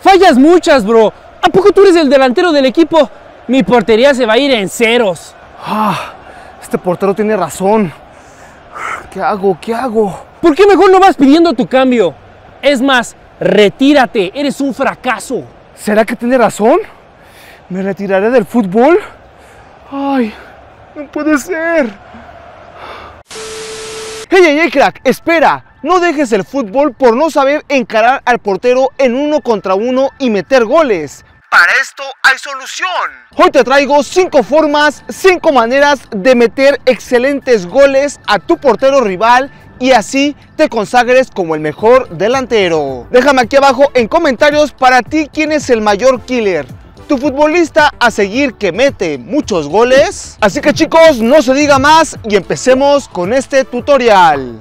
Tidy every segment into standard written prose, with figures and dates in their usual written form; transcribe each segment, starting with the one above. Fallas muchas, bro. ¿A poco tú eres el delantero del equipo? Mi portería se va a ir en ceros. Ah, este portero tiene razón. ¿Qué hago? ¿Qué hago? ¿Por qué mejor no vas pidiendo tu cambio? Es más, retírate. Eres un fracaso. ¿Será que tiene razón? ¿Me retiraré del fútbol? Ay, no puede ser. ¡Hey, hey, hey, crack! ¡Espera! No dejes el fútbol por no saber encarar al portero en 1 contra 1 y meter goles. Para esto hay solución. Hoy te traigo 5 formas, 5 maneras de meter excelentes goles a tu portero rival y así te consagres como el mejor delantero. Déjame aquí abajo en comentarios para ti quién es el mayor killer. Tu futbolista a seguir que mete muchos goles. Así que chicos, no se diga más y empecemos con este tutorial.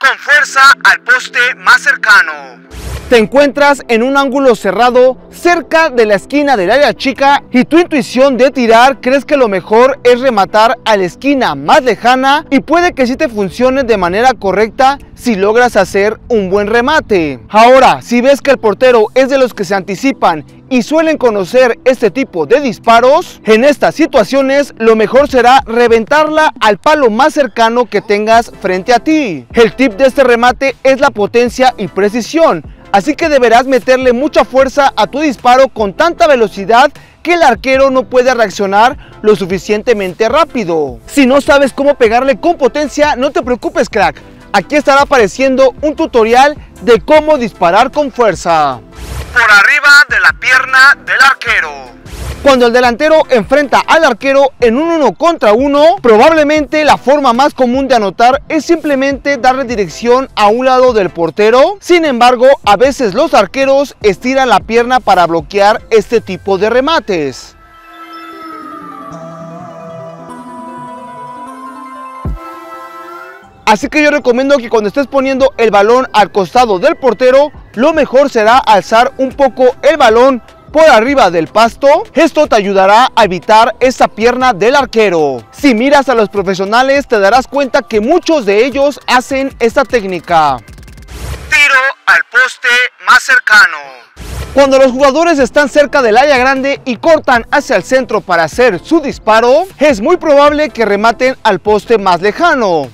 Con fuerza al poste más cercano. Te encuentras en un ángulo cerrado cerca de la esquina del área chica y tu intuición de tirar crees que lo mejor es rematar a la esquina más lejana, y puede que sí te funcione de manera correcta si logras hacer un buen remate. Ahora, si ves que el portero es de los que se anticipan y suelen conocer este tipo de disparos, en estas situaciones lo mejor será reventarla al palo más cercano que tengas frente a ti. El tip de este remate es la potencia y precisión, así que deberás meterle mucha fuerza a tu disparo con tanta velocidad que el arquero no puede reaccionar lo suficientemente rápido. Si no sabes cómo pegarle con potencia, no te preocupes, crack. Aquí estará apareciendo un tutorial de cómo disparar con fuerza. Por arriba de la pierna del arquero. Cuando el delantero enfrenta al arquero en un 1 contra 1, probablemente la forma más común de anotar es simplemente darle dirección a un lado del portero. Sin embargo, a veces los arqueros estiran la pierna para bloquear este tipo de remates. Así que yo recomiendo que cuando estés poniendo el balón al costado del portero, lo mejor será alzar un poco el balón por arriba del pasto. Esto te ayudará a evitar esa pierna del arquero. Si miras a los profesionales, te darás cuenta que muchos de ellos hacen esta técnica. Tiro al poste más cercano. Cuando los jugadores están cerca del área grande y cortan hacia el centro para hacer su disparo, es muy probable que rematen al poste más lejano.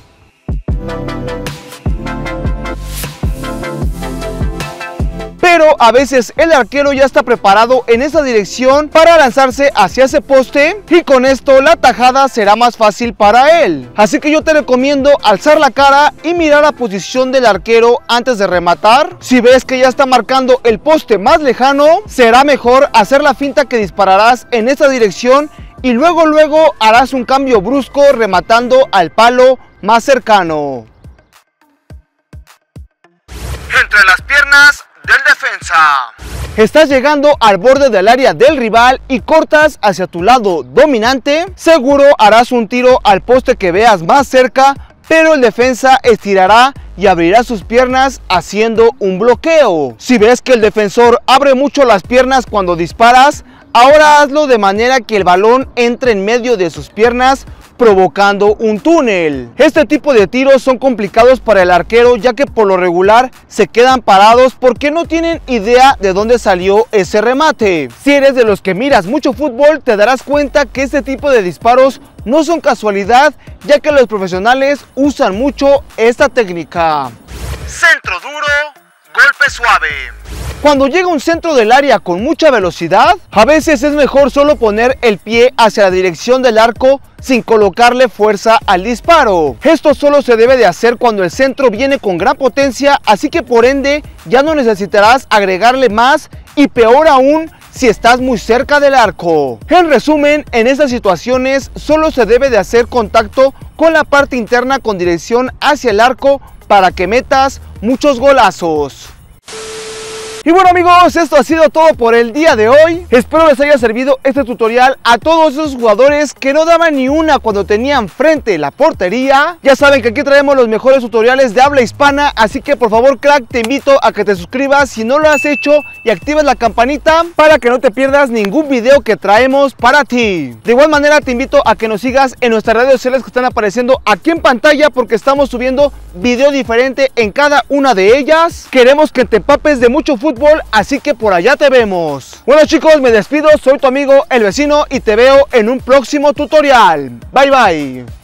Pero a veces el arquero ya está preparado en esa dirección para lanzarse hacia ese poste, y con esto la tajada será más fácil para él. Así que yo te recomiendo alzar la cara y mirar la posición del arquero antes de rematar. Si ves que ya está marcando el poste más lejano, será mejor hacer la finta que dispararás en esa dirección y luego harás un cambio brusco rematando al palo más cercano. Entre las piernas del defensa. Estás llegando al borde del área del rival y cortas hacia tu lado dominante. Seguro harás un tiro al poste que veas más cerca, pero el defensa estirará y abrirá sus piernas haciendo un bloqueo. Si ves que el defensor abre mucho las piernas cuando disparas, ahora hazlo de manera que el balón entre en medio de sus piernas, provocando un túnel. Este tipo de tiros son complicados para el arquero, ya que por lo regular se quedan parados porque no tienen idea de dónde salió ese remate. Si eres de los que miras mucho fútbol, te darás cuenta que este tipo de disparos no son casualidad, ya que los profesionales usan mucho esta técnica. Centro duro, golpe suave. Cuando llega un centro del área con mucha velocidad, a veces es mejor solo poner el pie hacia la dirección del arco sin colocarle fuerza al disparo. Esto solo se debe de hacer cuando el centro viene con gran potencia, así que por ende ya no necesitarás agregarle más, y peor aún si estás muy cerca del arco. En resumen, en estas situaciones solo se debe de hacer contacto con la parte interna con dirección hacia el arco para que metas muchos golazos. Y bueno amigos, esto ha sido todo por el día de hoy. Espero les haya servido este tutorial a todos esos jugadores que no daban ni una cuando tenían frente la portería. Ya saben que aquí traemos los mejores tutoriales de habla hispana, así que por favor crack, te invito a que te suscribas si no lo has hecho y actives la campanita para que no te pierdas ningún video que traemos para ti. De igual manera te invito a que nos sigas en nuestras redes sociales que están apareciendo aquí en pantalla, porque estamos subiendo video diferente en cada una de ellas. Queremos que te empapes de mucho fútbol, así que por allá te vemos. Bueno chicos, me despido, soy tu amigo El Vecino y te veo en un próximo tutorial. Bye bye.